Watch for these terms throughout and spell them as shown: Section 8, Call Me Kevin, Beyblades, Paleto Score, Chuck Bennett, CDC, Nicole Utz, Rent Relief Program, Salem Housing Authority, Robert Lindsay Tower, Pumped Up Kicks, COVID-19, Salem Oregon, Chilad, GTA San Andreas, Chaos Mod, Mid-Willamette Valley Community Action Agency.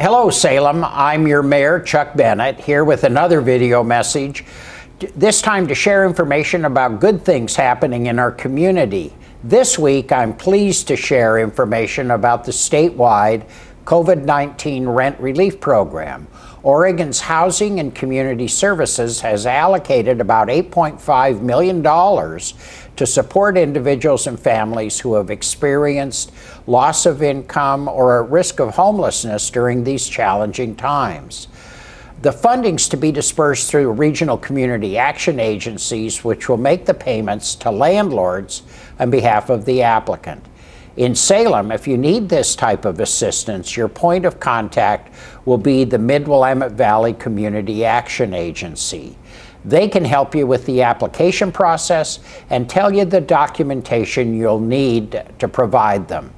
Hello Salem, I'm your mayor, Chuck Bennett, here with another video message, this time to share information about good things happening in our community. This week, I'm pleased to share information about the statewide COVID-19 rent relief program. Oregon's Housing and Community Services has allocated about $8.5 million to support individuals and families who have experienced loss of income or are at risk of homelessness during these challenging times. The funding's to be dispersed through regional community action agencies, which will make the payments to landlords on behalf of the applicant. In Salem, if you need this type of assistance, your point of contact will be the Mid-Willamette Valley Community Action Agency. They can help you with the application process and tell you the documentation you'll need to provide them.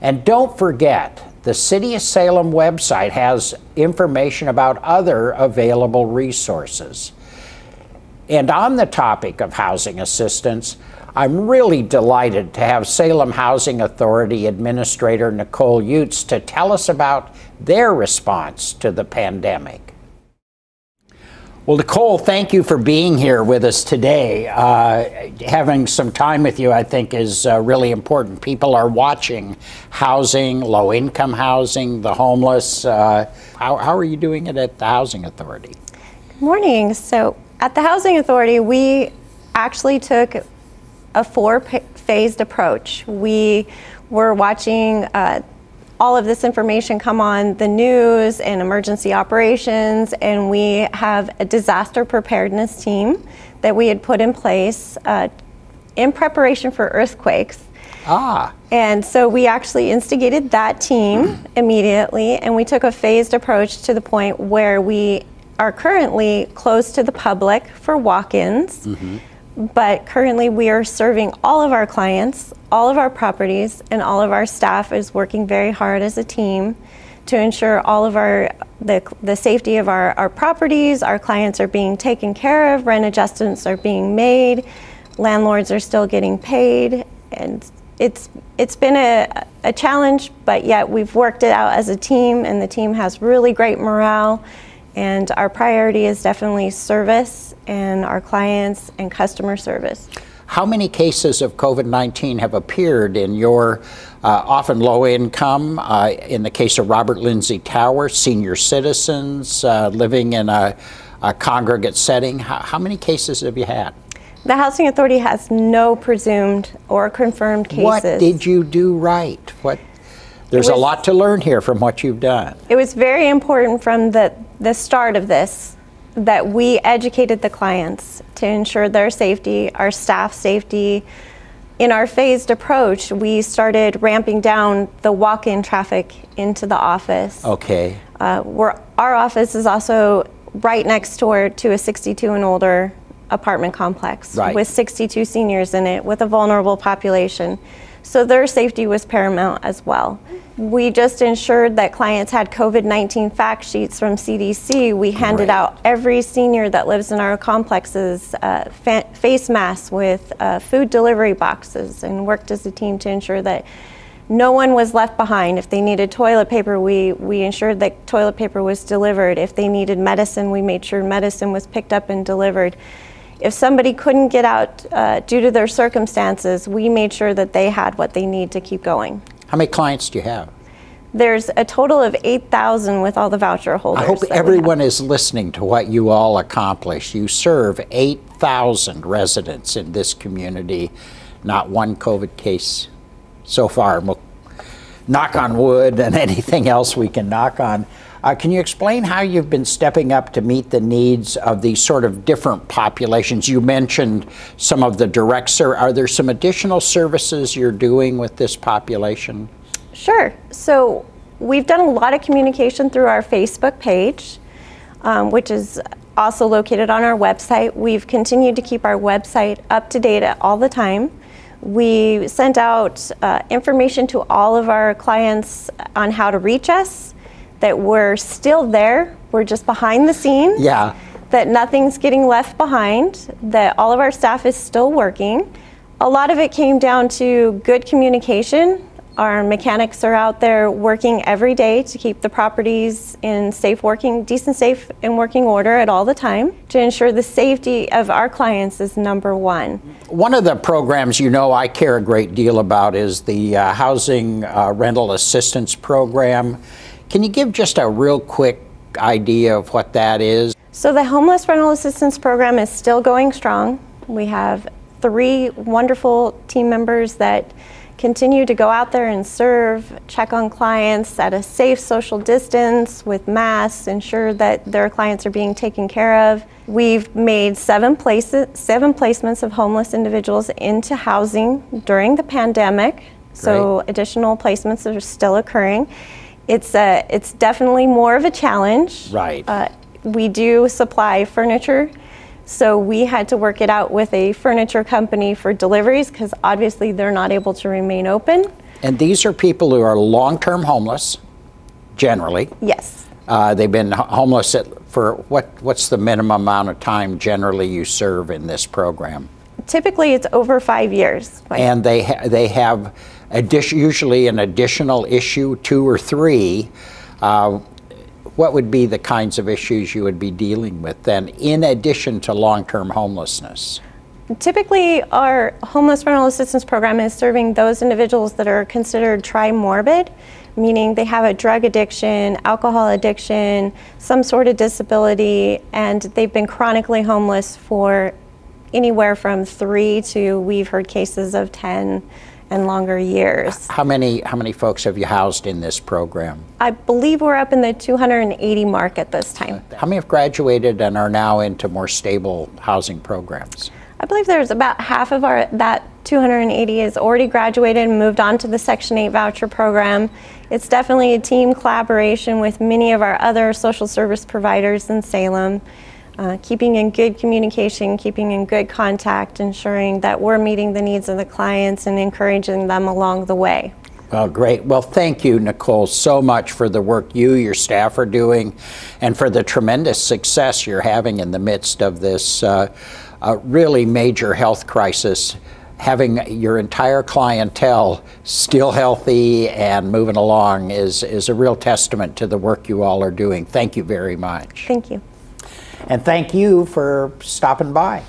And don't forget, the City of Salem website has information about other available resources. And on the topic of housing assistance, I'm really delighted to have Salem Housing Authority Administrator Nicole Utz to tell us about their response to the pandemic. Well, Nicole, thank you for being here with us today. Having some time with you, I think, is really important. People are watching housing, low-income housing, the homeless. How are you doing it at the Housing Authority? Good morning. So at the Housing Authority, we actually took a four-phased approach. We were watching all of this information come on the news and emergency operations, and we have a disaster preparedness team that we had put in place in preparation for earthquakes. And so we actually instigated that team immediately, and we took a phased approach to the point where we are currently closed to the public for walk-ins. But currently we are serving all of our clients, all of our properties, and all of our staff is working very hard as a team to ensure all of the safety of our properties. Our clients are being taken care of, rent adjustments are being made, landlords are still getting paid, and it's been a challenge, but yet we've worked it out as a team, and the team has really great morale. And our priority is definitely service and our clients and customer service. How many cases of COVID-19 have appeared in your often low income, in the case of Robert Lindsay Tower, senior citizens living in a congregate setting? How many cases have you had? The Housing Authority has no presumed or confirmed cases. What did you do right? There's a lot to learn here from what you've done. It was very important from the start of this that we educated the clients to ensure their safety, our staff safety. In our phased approach, we started ramping down the walk-in traffic into the office. Okay. Our office is also right next door to a 62 and older apartment complex with 62 seniors in it with a vulnerable population. So their safety was paramount as well. We just ensured that clients had COVID-19 fact sheets from CDC. We handed out every senior that lives in our complexes face masks with food delivery boxes, and worked as a team to ensure that no one was left behind. If they needed toilet paper, we ensured that toilet paper was delivered. If they needed medicine, we made sure medicine was picked up and delivered. If somebody couldn't get out due to their circumstances, we made sure that they had what they need to keep going. How many clients do you have? There's a total of 8,000 with all the voucher holders. I hope everyone is listening to what you all accomplish. You serve 8,000 residents in this community, not one COVID case so far. We'll knock on wood and anything else we can knock on. Can you explain how you've been stepping up to meet the needs of these sort of different populations? You mentioned some of the direct services. Are there some additional services you're doing with this population? Sure. So we've done a lot of communication through our Facebook page, which is also located on our website. We've continued to keep our website up to date all the time. We sent out information to all of our clients on how to reach us, that we're still there, we're just behind the scenes, that nothing's getting left behind, that all of our staff is still working. A lot of it came down to good communication, Our mechanics are out there working every day to keep the properties in decent, safe, and working order at all the time to ensure the safety of our clients is number one. One of the programs you know I care a great deal about is the Housing Rental Assistance Program. Can you give just a real quick idea of what that is? So the Homeless Rental Assistance Program is still going strong. We have 3 wonderful team members that continue to go out there and serve, check on clients at a safe social distance with masks, ensure that their clients are being taken care of. We've made 7 placements of homeless individuals into housing during the pandemic. Great. So additional placements are still occurring. It's definitely more of a challenge. Right. We do supply furniture. So we had to work it out with a furniture company for deliveries because obviously they're not able to remain open. And these are people who are long-term homeless, generally. Yes. They've been homeless for what's the minimum amount of time generally you serve in this program? Typically it's over 5 years. And they have usually an additional issue, 2 or 3. What would be the kinds of issues you would be dealing with then, in addition to long-term homelessness? Typically, our Homeless Rental Assistance Program is serving those individuals that are considered tri-morbid, meaning they have a drug addiction, alcohol addiction, some sort of disability, and they've been chronically homeless for anywhere from 3 to, we've heard cases of 10 and longer years. How many folks have you housed in this program? I believe we're up in the 280 mark at this time. How many have graduated and are now into more stable housing programs? I believe there's about half of that 280 has already graduated and moved on to the Section 8 voucher program. It's definitely a team collaboration with many of our other social service providers in Salem. Keeping in good communication, keeping in good contact, ensuring that we're meeting the needs of the clients and encouraging them along the way. Well, great. Well, thank you, Nicole, so much for the work you, your staff are doing, and for the tremendous success you're having in the midst of this really major health crisis, having your entire clientele still healthy and moving along is a real testament to the work you all are doing. Thank you very much. Thank you. And thank you for stopping by.